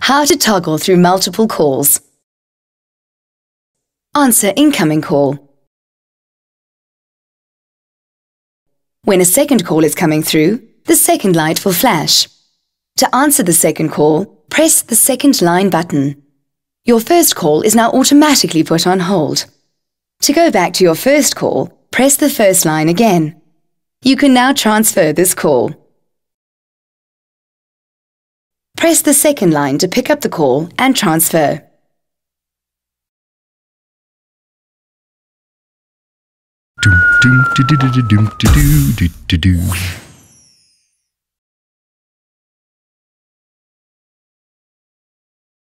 How to toggle through multiple calls. Answer incoming call. When a second call is coming through, the second light will flash. To answer the second call, press the second line button. Your first call is now automatically put on hold. To go back to your first call, press the first line again. You can now transfer this call. Press the second line to pick up the call and transfer.